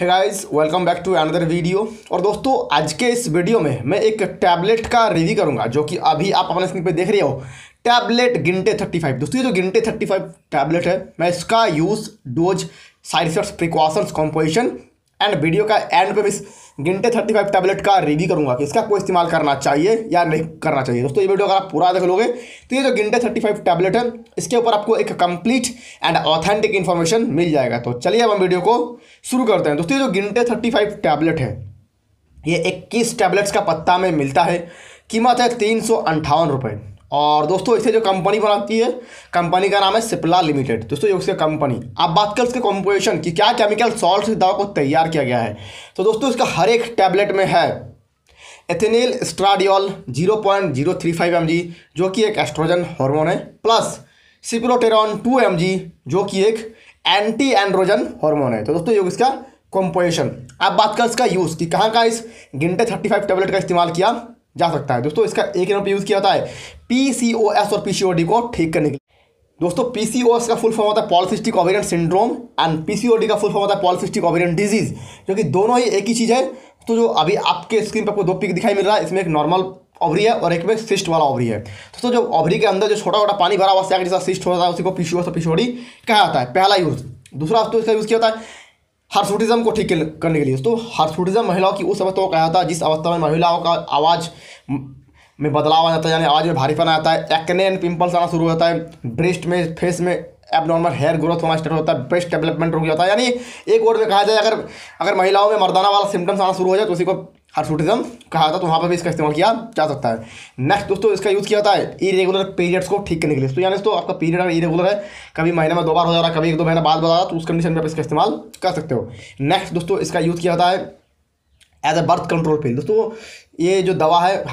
Hey guys welcome back to another video. और दोस्तों आज के इस वीडियो में मैं एक टैबलेट का रिव्यू करूंगा जो कि अभी आप अपने स्क्रीन पे देख रहे हो, टैबलेट गिनेट 35। दोस्तों ये जो गिनेट 35 टैबलेट है, मैं इसका use, dose, side effects, precautions, composition and video का एंड पे मैं इस गिनेट 35 टैबलेट का रिव्यू करूँगा कि इसका कोई इस्तेमाल करना चाहिए या नहीं करना चाहिए। दोस्तों ये वीडियो अगर आप पूरा देख लोगे तो ये जो गिनेट 35 टैबलेट है इसके ऊपर आपको एक कंप्लीट एंड ऑथेंटिक इन्फॉर्मेशन मिल जाएगा। तो चलिए अब हम वीडियो को शुरू करते हैं। दोस्तों ये जो गिनेट 35 टैबलेट है ये 21 टैबलेट्स का पत्ता में मिलता है, कीमत है 358 रुपये। और दोस्तों इसे जो कंपनी बनाती है, कंपनी का नाम है सिप्ला लिमिटेड। दोस्तों ये उसकी कंपनी। अब बात करें उसके कॉम्पोजिशन की, क्या केमिकल सॉल्ट से दवा को तैयार किया गया है। तो दोस्तों इसका हर एक टैबलेट में है एथिनिल एस्ट्राडियोल 0.035 mg जो कि एक एस्ट्रोजन हार्मोन है, प्लस सिप्रोटेरोन 2 mg जो कि एक एंटी एंड्रोजन हार्मोन है। तो दोस्तों ये इसका कॉम्पोजिशन। अब बात करें इसका यूज़ कि कहाँ का इस गिनेट 35 टैबलेट का इस्तेमाल किया जा सकता है। दोस्तों इसका एक नंबर पे यूज़ किया जाता है PCOS और PCOD को ठीक करने के लिए। दोस्तों PCOS का फुल फॉर्म होता है polycystic ovarian syndrome and PCOD का फुल फॉर्म होता है पॉलिसिस्टिक ओवेरियन डिजीज़, जो कि दोनों ही एक ही चीज़ है। तो जो अभी आपके स्क्रीन पर आपको दो पिक दिखाई मिल रहा है, इसमें एक नॉर्मल ओवरी है और एक में सिस्ट वाला ओवरी है। दोस्तों जो ओवरी के अंदर जो छोटा छोटा पानी भरा हुआ सैक जैसा सिस्ट होता है उसी को PCOS और PCOD कहा जाता है, पहला यूज़। दूसरा दोस्तों इसका यूज़ किया जाता है हार्सोटिज़म को ठीक करने के लिए। दोस्तों हार्सोटिज़म महिलाओं की उस अवस्था को कहा जाता है जिस अवस्था में महिलाओं का आवाज़ में बदलाव आ जाता है, यानी आवाज़ में भारीपन आता है, एक्ने एंड पिंपल्स आना शुरू होता है, ब्रेस्ट में, फेस में एबनॉर्मल हेयर ग्रोथ होना स्टार्ट होता है, ब्रेस्ट डेवलपमेंट रुक जाता है। यानी एक वर्ड में कहा जाए अगर महिलाओं में मर्दाना वाला सिम्टम्स आना शुरू हो जाए तो उसी को हार्सोटिज़म कहा जाता है। तो वहाँ पर भी इसका इस्तेमाल किया जा सकता है। नेक्स्ट दोस्तों इसका यूज़ किया जाता है इरेगुलर पीरियड्स को ठीक करने के लिए। तो यानी दोस्तों आपका पीरियड अगर इरेगुलर है, कभी महीने में 2 बार हो जा रहा है, कभी 1-2 महीने बाद बता रहा, तो उस कंडीशन में आप इसका इस्तेमाल कर सकते हो। नेक्स्ट दोस्तों इसका यूज़ किया जाता है as a birth control pill. दोस्तों ये जो दवा है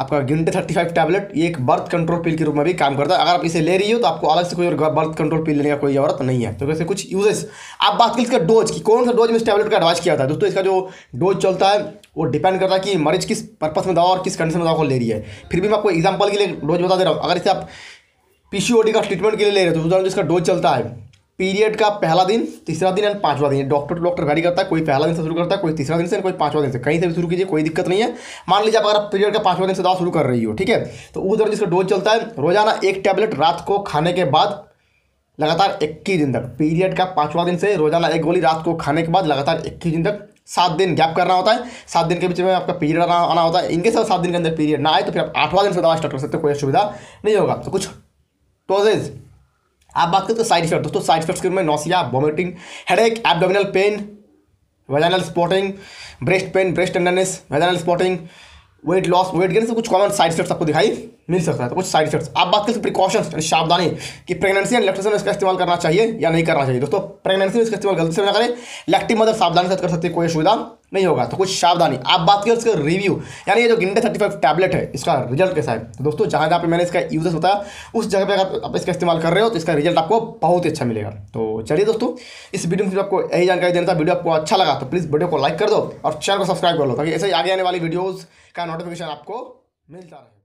आपका गिनेट 35 टैबलेट, ये एक बर्थ कंट्रोल पिल के रूप में भी काम करता है। अगर आप इसे ले रही हो तो आपको अलग से कोई और बर्थ कंट्रोल पिल लेने का कोई जरूरत नहीं है। तो वैसे कुछ यूजेस। आप बात करें इसका डोज की, कौन सा डोज में इस टैबलेट का एडवाइस किया जाता है। दोस्तों इसका जो डोज चलता है वो डिपेंड करता है कि मरीज किस पर्पस में दवा और किस कंडीशन में दवा को ले रही है। फिर भी मैं आपको एग्जाम्पल के लिए डोज बता दे रहा हूँ। अगर इसे आप PCOD का ट्रीटमेंट के लिए ले रहे हो तो उदाहरण इसका डोज चलता है पीरियड का पहला दिन, तीसरा दिन एंड 5वां दिन। डॉक्टर टू डॉक्टर वेरी करता है, कोई पहला दिन से शुरू करता है, कोई तीसरा दिन से, कोई 5वां दिन से। कहीं से भी शुरू कीजिए, कोई दिक्कत नहीं है। मान लीजिए आप अगर पीरियड का 5वां दिन से दवा शुरू कर रही हो, ठीक है, तो उस दौरान इसका डोज चलता है रोजाना 1 टैबलेट रात को खाने के बाद लगातार 21 दिन तक। पीरियड का 5वां दिन से रोजाना 1 गोली रात को खाने के बाद लगातार 21 दिन तक। 7 दिन गैप करना होता है, 7 दिन के बीच में आपका पीरियड आना होता है। इनके साथ 7 दिन के अंदर पीरियड ना आए तो फिर आप 8वां दिन से दवा स्टार्ट कर सकते हो, कोई असुविधा नहीं होगा। तो कुछ डोजेज। आप बात करते हैं साइड इफेक्ट। दोस्तों साइड इफेक्ट्स के रूप में nausea, vomiting, headache, abdominal pain, vaginal spotting, breast pain, breast tenderness, vaginal spotting, weight loss, weight gain से कुछ कॉमन साइड इफेक्ट्स आपको दिखाई मिल सकता है। तो कुछ साइड इफेक्ट्स। आप बात करते हैं प्रिकॉशंस यानी सावधानी कि प्रेगनेंसी एंड लैक्टेशन में इसका इस्तेमाल करना चाहिए या नहीं करना चाहिए। दोस्तों प्रेगनेंसी में इसका इस्तेमाल गलती से ना करें, लैक्टिंग मदर सावधानी से कर सकते हैं, कोई सुविधा नहीं होगा। तो कुछ सावधानी। आप बात करें इसका रिव्यू, यानी ये जो गिनेट 35 टैबलेट है इसका रिजल्ट कैसा है। तो दोस्तों जहाँ जहाँ पे मैंने इसका यूजेस होता है उस जगह पे अगर आप इसका इस्तेमाल कर रहे हो तो इसका रिजल्ट आपको बहुत ही अच्छा मिलेगा। तो चलिए दोस्तों इस वीडियो में आपको यही जानकारी देना था। वीडियो आपको अच्छा लगा तो प्लीज़ वीडियो को लाइक कर दो और चैनल को सब्सक्राइब कर लो ताकि ऐसे ही आगे आने वाली वीडियोज़ का नोटिफिकेशन आपको मिलता रहे।